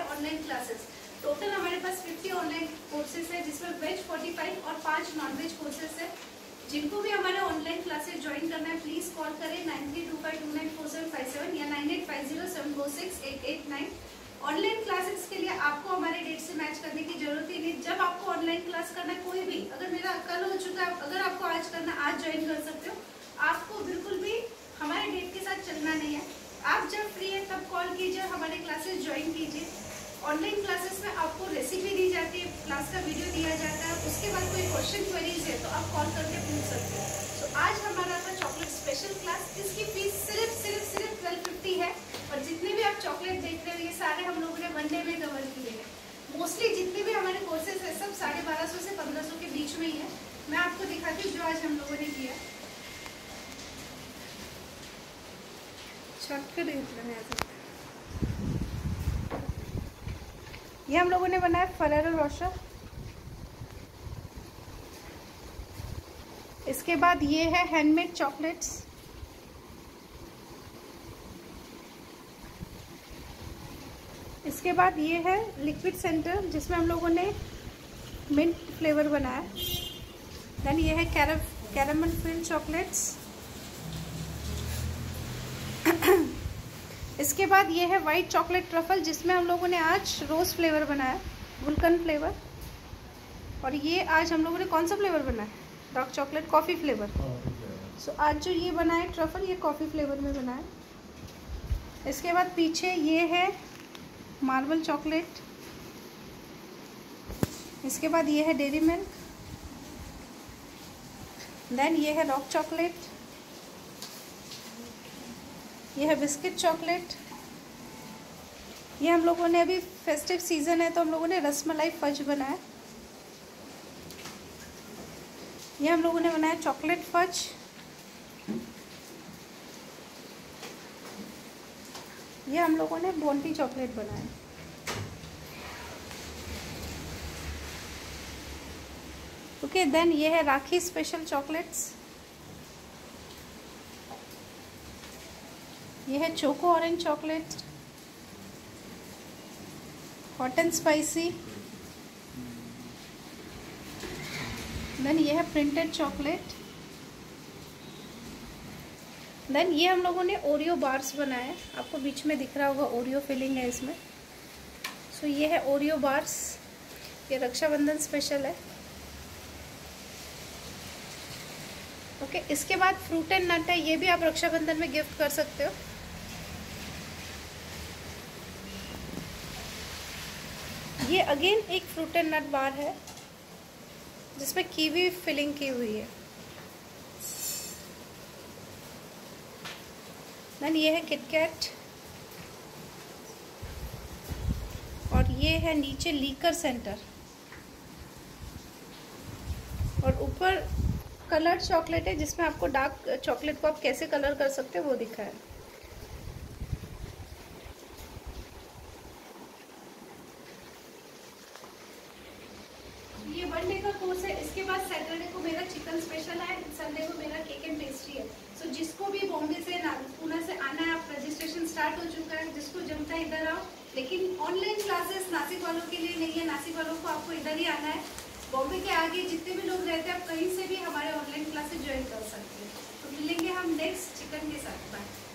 है online classes. Total हमारे पास 50 online courses है जिसमें वेज 45 और 5 नॉनवेज कोर्सेज है। जिनको भी हमारा ऑनलाइन क्लासेज ज्वाइन करना है प्लीज़ कॉल करें 9325294757 या 9850746889। ऑनलाइन क्लासेस के लिए आपको हमारे डेट से मैच करने की जरूरत ही नहीं। जब आपको ऑनलाइन क्लास करना है कोई भी, अगर मेरा कल हो चुका है, अगर आपको आज करना आज ज्वाइन कर सकते हो। आपको बिल्कुल भी हमारे डेट के साथ चलना नहीं है। आप जब फ्री है तब कॉल कीजिए, हमारे क्लासेस ज्वाइन कीजिए। ऑनलाइन क्लासेस में आपको रेसिपी दी जाती है, क्लास का वीडियो दिया जाता है, उसके बाद कोई क्वेश्चन क्वेरीज है तो आप कॉल करके पूछ सकते हो। तो आज हमारा था चॉकलेट स्पेशल क्लास। इसकी फीस सिर्फ सिर्फ सिर्फ 1250 है और जितने भी आप चॉकलेट देख रहे हो ये सारे हम लोगों ने वन डे में कवर किए हैं। मोस्टली जितने भी हमारे कोर्सेज है सब 1250 से 1500 के बीच में ही है। मैं आपको दिखाती हूँ जो आज हम लोगों ने किया। ये हम लोगों ने बनाया फेरेरो रोशर। इसके बाद ये है हैंडमेड चॉकलेट्स। इसके बाद ये है लिक्विड सेंटर जिसमें हम लोगों ने मिंट फ्लेवर बनाया। देन ये है कैरामल फिल्ड चॉकलेट्स। इसके बाद ये है वाइट चॉकलेट ट्रफल जिसमें हम लोगों ने आज रोज़ फ्लेवर बनाया, गुलकंद फ्लेवर। और ये आज हम लोगों ने कौन सा फ्लेवर बनाया? Dark chocolate coffee flavour. So आज जो ये बनाए ट्रफल ये कॉफ़ी फ्लेवर में बनाया। इसके बाद पीछे ये है मार्बल चॉकलेट। इसके बाद ये है डेरी मिल्क। देन ये है रॉक चॉकलेट। यह है बिस्किट चॉकलेट। ये हम लोगों ने अभी फेस्टिव सीजन है तो हम लोगों ने रसमलाई फज बनाया। ये हम लोगों ने बनाया चॉकलेट फज। ये हम लोगों ने बोंटी चॉकलेट बनाया। ओके, देन ये है राखी स्पेशल चॉकलेट्स। ये है choco orange chocolate, hot and spicy. Then ये है प्रिंटेड चॉकलेट। देन ये हम लोगों ने ओरियो बार्स बनाए। आपको बीच में दिख रहा होगा ओरियो फिलिंग है इसमें। सो ये है ओरियो बार्स। ये रक्षाबंधन स्पेशल है। ओके, इसके बाद फ्रूट एंड नट है। ये भी आप रक्षाबंधन में गिफ्ट कर सकते हो। ये अगेन एक फ्रूट एंड नट बार है जिसमें कीवी फिलिंग की हुई है। देन ये है किटकैट। और ये है नीचे लीकर सेंटर और ऊपर कलर चॉकलेट है जिसमें आपको डार्क चॉकलेट को आप कैसे कलर कर सकते हो वो दिखा है। ये वन डे का कोर्स है। इसके बाद सैटरडे को मेरा चिकन स्पेशल है, संडे को मेरा केक एंड पेस्ट्री है। सो जिसको भी बॉम्बे से पुणे से आना है, आप रजिस्ट्रेशन स्टार्ट हो चुका है। जिसको जमता है इधर आओ, लेकिन ऑनलाइन क्लासेस नासिक वालों के लिए नहीं है। नासिक वालों को आपको इधर ही आना है। बॉम्बे के आगे जितने भी लोग रहते हैं आप कहीं से भी हमारे ऑनलाइन क्लासेस ज्वाइन कर सकते हैं। तो मिलेंगे हम नेक्स्ट चिकन के साथ। बाय।